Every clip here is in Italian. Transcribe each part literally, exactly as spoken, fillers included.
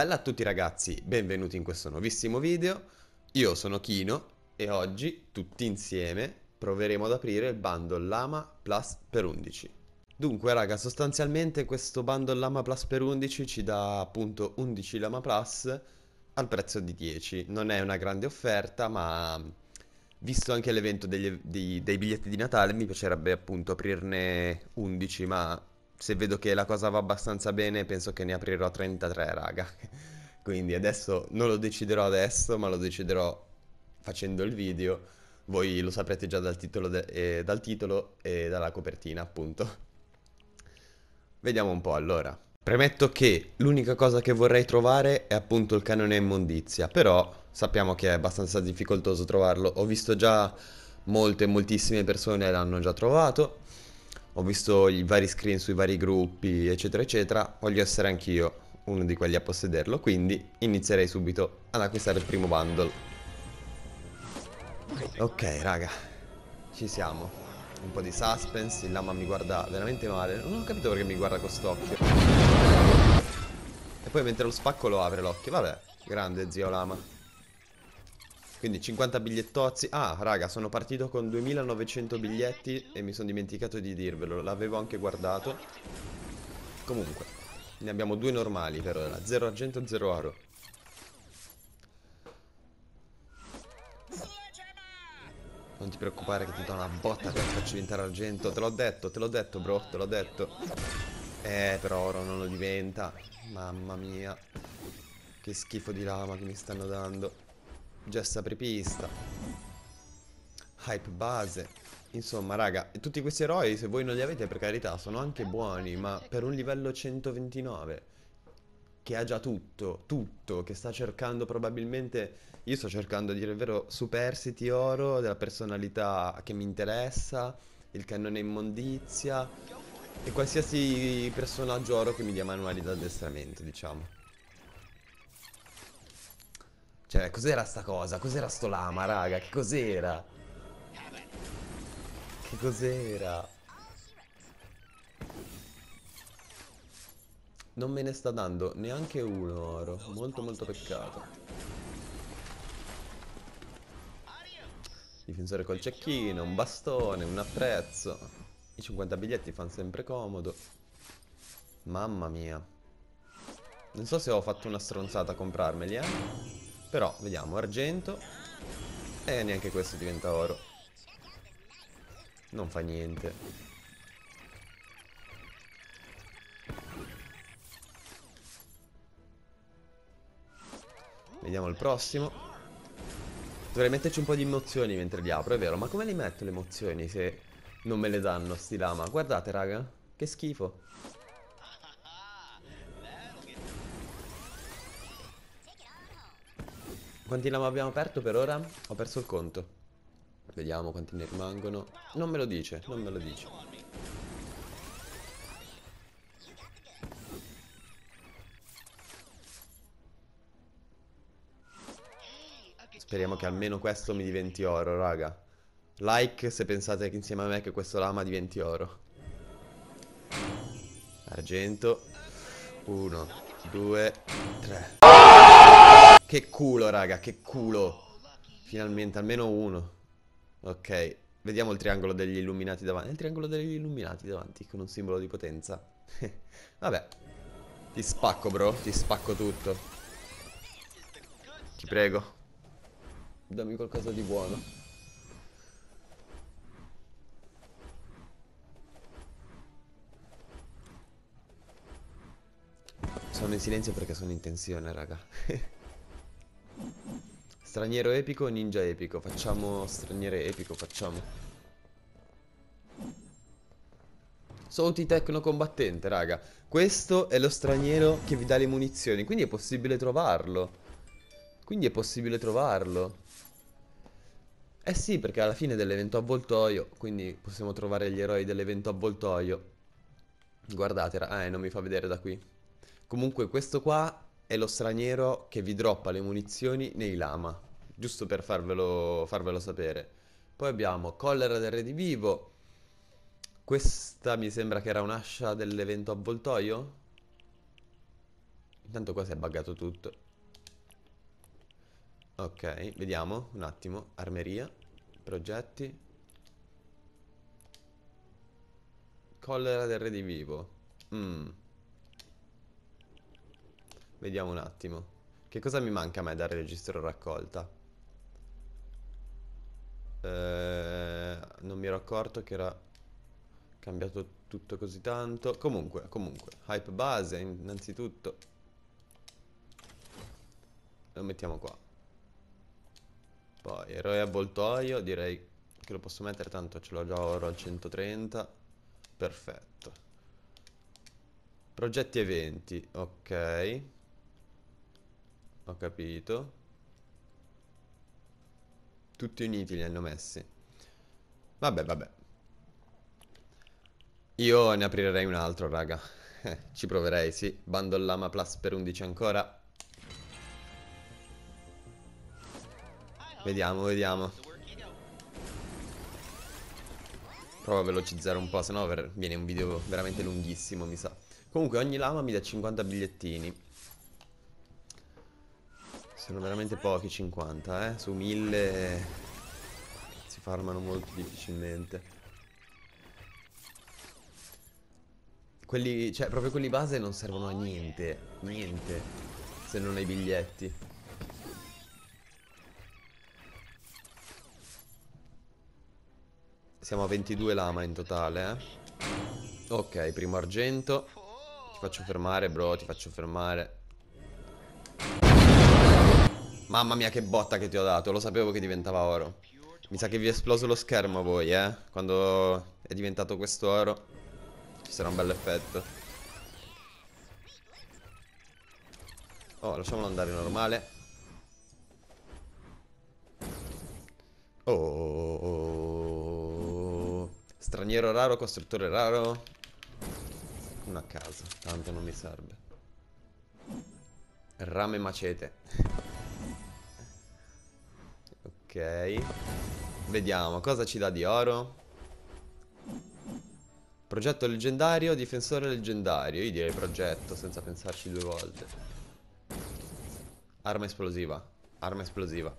Bella a tutti ragazzi, benvenuti in questo nuovissimo video. Io sono Kino e oggi tutti insieme proveremo ad aprire il bundle Lama Plus per undici. Dunque raga, sostanzialmente questo bundle Lama Plus per undici ci dà appunto undici Lama Plus al prezzo di dieci. Non è una grande offerta, ma visto anche l'evento dei, dei biglietti di Natale mi piacerebbe appunto aprirne undici, ma se vedo che la cosa va abbastanza bene penso che ne aprirò trentatré raga. Quindi adesso non lo deciderò adesso, ma lo deciderò facendo il video. Voi lo saprete già dal titolo, eh, dal titolo e dalla copertina appunto. Vediamo un po' allora. Premetto che l'unica cosa che vorrei trovare è appunto il cannone Mundizia, però sappiamo che è abbastanza difficoltoso trovarlo. Ho visto già molte, moltissime persone l'hanno già trovato. Ho visto i vari screen sui vari gruppi eccetera eccetera. Voglio essere anch'io uno di quelli a possederlo, quindi inizierei subito ad acquistare il primo bundle. Ok raga, ci siamo. Un po' di suspense, il lama mi guarda veramente male. Non ho capito perché mi guarda con quest'occhio. E poi mentre lo spacco lo apre l'occhio. Vabbè, grande zio lama. Quindi cinquanta bigliettozzi. Ah raga, sono partito con duemilanovecento biglietti e mi sono dimenticato di dirvelo. L'avevo anche guardato. Comunque, ne abbiamo due normali per ora. Zero argento, zero oro. Non ti preoccupare che ti do una botta per farci diventare argento. Te l'ho detto, te l'ho detto bro, te l'ho detto. Eh però oro non lo diventa. Mamma mia, che schifo di lama che mi stanno dando. Gesta apripista, hype base. Insomma raga, tutti questi eroi, se voi non li avete, per carità, sono anche buoni, ma per un livello centoventinove che ha già tutto, tutto, che sta cercando probabilmente, io sto cercando a dire il vero, superstiti oro, della personalità che mi interessa, il cannone immondizia e qualsiasi personaggio oro che mi dia manuali d'addestramento, diciamo. Cioè, cos'era sta cosa? Cos'era sto lama, raga? Che cos'era? Che cos'era? Non me ne sta dando neanche uno oro. Molto, molto peccato. Difensore col cecchino, un bastone, un apprezzo. I cinquanta biglietti fanno sempre comodo. Mamma mia. Non so se ho fatto una stronzata a comprarmeli, eh? Però, vediamo, argento. E neanche questo diventa oro. Non fa niente. Vediamo il prossimo. Dovrei metterci un po' di emozioni mentre li apro, è vero. Ma come li metto le emozioni se non me le danno sti lama? Guardate, raga, che schifo. Quanti lama abbiamo aperto per ora? Ho perso il conto. Vediamo quanti ne rimangono. Non me lo dice, non me lo dice. Speriamo che almeno questo mi diventi oro, raga. Like se pensate che insieme a me che questo lama diventi oro. Argento. Uno, due, tre. Che culo raga, che culo. Finalmente almeno uno. Ok, vediamo il triangolo degli illuminati davanti. È il triangolo degli illuminati davanti con un simbolo di potenza. Vabbè, ti spacco bro, ti spacco tutto. Ti prego, dammi qualcosa di buono. Sono in silenzio perché sono in tensione raga. Straniero epico, ninja epico. Facciamo straniero epico, facciamo Souti tecno combattente, raga. Questo è lo straniero che vi dà le munizioni, quindi è possibile trovarlo. Quindi è possibile trovarlo. Eh sì, perché alla fine dell'evento avvoltoio, quindi possiamo trovare gli eroi dell'evento avvoltoio. Guardate, ah, eh, non mi fa vedere da qui. Comunque questo qua è lo straniero che vi droppa le munizioni nei lama, giusto per farvelo, farvelo sapere. Poi abbiamo Collera del Redivivo. Questa mi sembra che era un'ascia dell'evento avvoltoio. Intanto qua si è buggato tutto. Ok, vediamo un attimo. Armeria, progetti, Collera del Redivivo. mm. Vediamo un attimo. Che cosa mi manca a me dal registro raccolta? Eh, non mi ero accorto che era cambiato tutto così tanto. Comunque, comunque, hype base innanzitutto. Lo mettiamo qua. Poi eroe avvoltoio, direi che lo posso mettere, tanto ce l'ho già oro al centotrenta. Perfetto. Progetti eventi, ok. Ho capito. Tutti uniti li hanno messi. Vabbè, vabbè. Io ne aprirei un altro, raga. eh, Ci proverei, sì. Bando Lama Plus per undici ancora. Vediamo, vediamo. Provo a velocizzare un po', sennò viene un video veramente lunghissimo, mi sa. Comunque ogni lama mi dà cinquanta bigliettini. Sono veramente pochi cinquanta, eh. Su mille si farmano molto difficilmente. Quelli, cioè proprio quelli base non servono a niente, niente, se non ai biglietti. Siamo a ventidue lama in totale, eh. Ok, primo argento. Ti faccio fermare, bro, ti faccio fermare. Mamma mia che botta che ti ho dato, lo sapevo che diventava oro. Mi sa che vi è esploso lo schermo a voi, eh, quando è diventato questo oro. Ci sarà un bel effetto. Oh, lasciamolo andare normale. Oh, oh, oh, oh. Straniero raro, costruttore raro. Una casa, tanto non mi serve. Rame macete. Ok. Vediamo cosa ci dà di oro. Progetto leggendario, difensore leggendario. Io direi progetto senza pensarci due volte. Arma esplosiva. Arma esplosiva.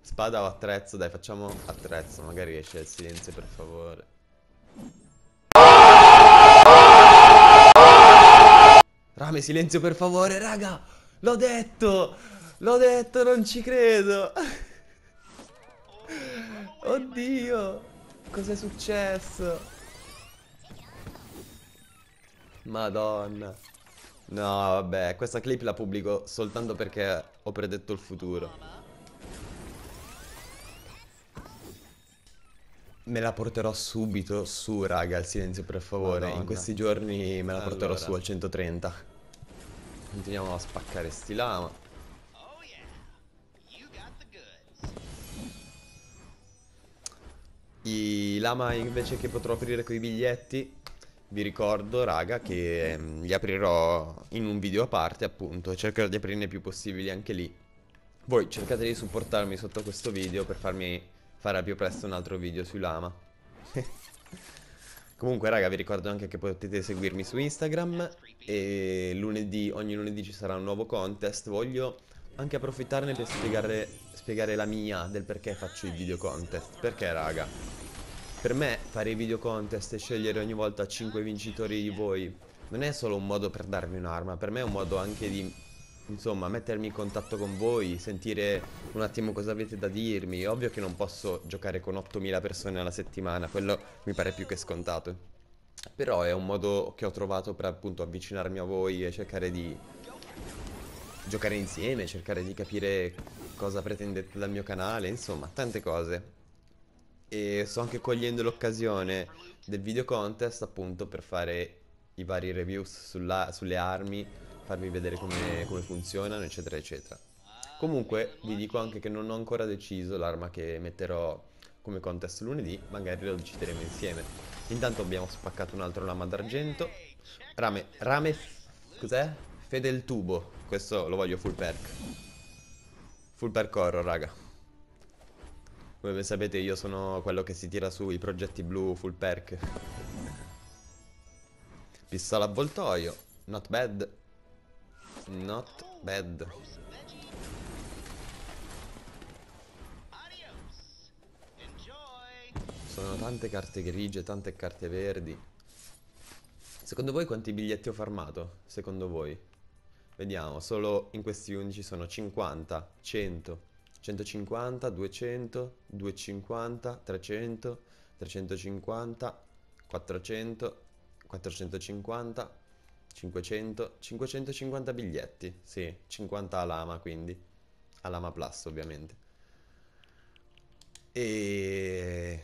Spada o attrezzo? Dai, facciamo attrezzo. Magari esce il silenzio, per favore. Rame, silenzio, per favore, raga. L'ho detto. L'ho detto, non ci credo. Oddio. Cos'è successo? Madonna. No, vabbè, questa clip la pubblico soltanto perché ho predetto il futuro. Me la porterò subito su, raga, il silenzio, per favore. Madonna. In questi giorni me la porterò allora su al centotrenta. Continuiamo a spaccare sti lama. I lama invece che potrò aprire con i biglietti, vi ricordo, raga, che li aprirò in un video a parte, appunto, e cercherò di aprirne più possibili anche lì. Voi cercate di supportarmi sotto questo video per farmi fare al più presto un altro video sui lama. Comunque, raga, vi ricordo anche che potete seguirmi su Instagram e lunedì, ogni lunedì ci sarà un nuovo contest. Voglio anche approfittarne per spiegare, spiegare la mia del perché faccio i video contest. Perché, raga, per me fare i video contest e scegliere ogni volta cinque vincitori di voi non è solo un modo per darmi un'arma. Per me è un modo anche di, insomma, mettermi in contatto con voi, sentire un attimo cosa avete da dirmi. Ovvio che non posso giocare con ottomila persone alla settimana, quello mi pare più che scontato. Però è un modo che ho trovato per, appunto, avvicinarmi a voi e cercare di giocare insieme, cercare di capire cosa pretendete dal mio canale, insomma, tante cose. E sto anche cogliendo l'occasione del video contest, appunto, per fare i vari reviews sulla, sulle armi, farvi vedere come, come funzionano, eccetera, eccetera. Comunque, vi dico anche che non ho ancora deciso l'arma che metterò come contest lunedì, magari lo decideremo insieme. Intanto abbiamo spaccato un altro lama d'argento. Rame, rame, cos'è? Fede il tubo, questo lo voglio full perk. Full perk oro, raga. Come sapete io sono quello che si tira su i progetti blu full perk. Pistola avvoltoio. Not bad. Not bad. Sono tante carte grigie, tante carte verdi. Secondo voi quanti biglietti ho farmato? Secondo voi? Vediamo, solo in questi undici sono cinquanta, cento, centocinquanta, duecento, duecentocinquanta, trecento, trecentocinquanta, quattrocento, quattrocentocinquanta, cinquecento, cinquecentocinquanta biglietti. Sì, cinquanta a Lama, quindi a Lama Plus ovviamente. E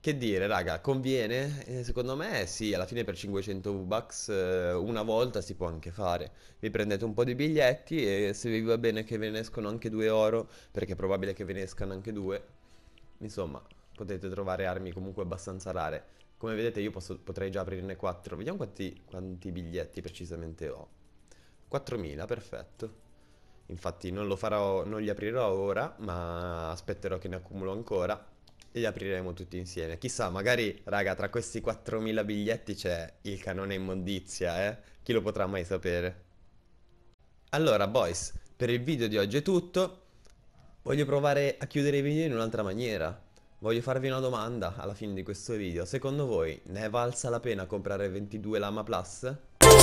che dire raga, conviene? Eh, secondo me sì, alla fine per cinquecento V-bucks eh, una volta si può anche fare. Vi prendete un po' di biglietti e se vi va bene che ve ne escono anche due oro, perché è probabile che ve ne escano anche due. Insomma, potete trovare armi comunque abbastanza rare. Come vedete io posso, potrei già aprirne quattro. Vediamo quanti, quanti biglietti precisamente ho. quattromila, perfetto. Infatti non lo farò, non li aprirò ora, ma aspetterò che ne accumulo ancora e li apriremo tutti insieme. Chissà, magari, raga, tra questi quattromila biglietti c'è il cannone Mundizia, eh? Chi lo potrà mai sapere? Allora, boys, per il video di oggi è tutto. Voglio provare a chiudere i video in un'altra maniera. Voglio farvi una domanda alla fine di questo video. Secondo voi, ne è valsa la pena comprare ventidue Lama Plus?